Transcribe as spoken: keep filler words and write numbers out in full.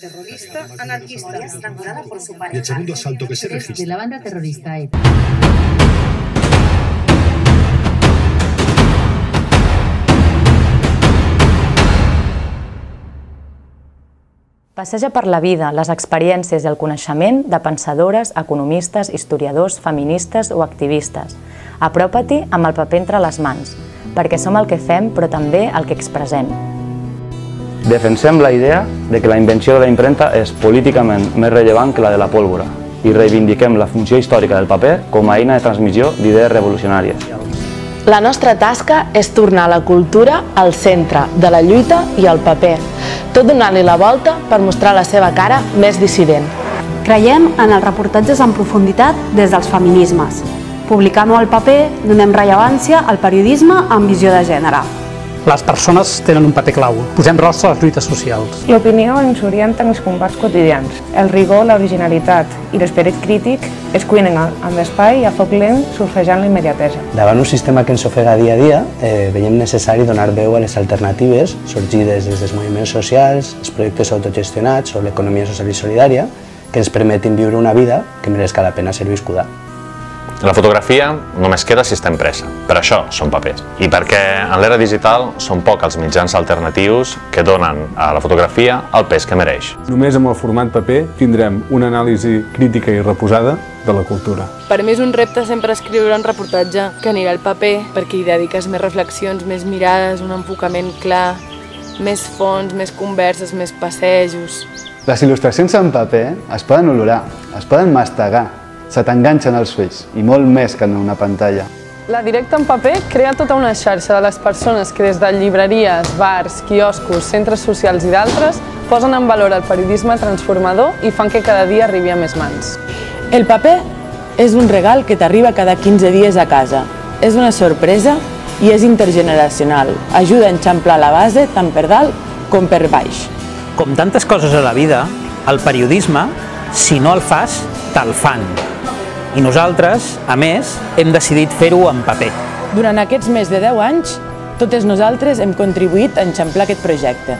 Terrorista anarquista estrangulada por su pareja. El segundo asalto que se registra de la banda terrorista ETA. Passeja per la vida, les experiències i el coneixement de pensadores, economistes, historiadors, feministes o activistes. Apropa-t'hi amb el paper entre les mans, perquè som el que fem però també el que expressem. Defensem la idea de que la invenció de la impremta és políticament més rellevant que la de la pólvora i reivindiquem la funció històrica del paper com a eina de transmissió d'idees revolucionàries. La nostra tasca és tornar la cultura al centre de la lluita i al paper, tot donant-li la volta per mostrar la seva cara més dissident. Creiem en els reportatges en profunditat des dels feminismes. Publicant-ho al paper, donem rellevància al periodisme amb visió de gènere. Les persones tenen un paper clau. Posem rostre a les lluites socials. L'opinió ens orienta en els combats quotidians. El rigor, l'originalitat i l'esperit crític es cuinen amb espai i a foc lent, surfejant la immediatesa. Davant un sistema que ens ofega dia a dia, veiem necessari donar veu a les alternatives sorgides des dels moviments socials, els projectes autogestionats o l'economia social i solidària que ens permetin viure una vida que mereixi la pena ser viscuda. La fotografia només queda si està impresa, per això són papers. I perquè en l'era digital són pocs els mitjans alternatius que donen a la fotografia el pes que mereix. Només amb el format paper tindrem una anàlisi crítica i reposada de la cultura. Per mi és un repte sempre escriure un reportatge que anirà al paper, perquè hi dediques més reflexions, més mirades, un enfocament clar, més fons, més converses, més passejos. Les il·lustracions en paper es poden olorar, es poden mastegar, se t'enganxen els ulls, i molt més que en una pantalla. La Directa en paper crea tota una xarxa de les persones que des de llibreries, bars, quioscos, centres socials i d'altres posen en valor el periodisme transformador i fan que cada dia arribi a més mans. El paper és un regal que t'arriba cada quinze dies a casa. És una sorpresa i és intergeneracional. Ajuda a enxamplar la base tant per dalt com per baix. Com tantes coses a la vida, el periodisme, si no el fas, te'l fan. I nosaltres, a més, hem decidit fer-ho en paper. Durant aquests més de deu anys, totes nosaltres hem contribuït a enxamplar aquest projecte.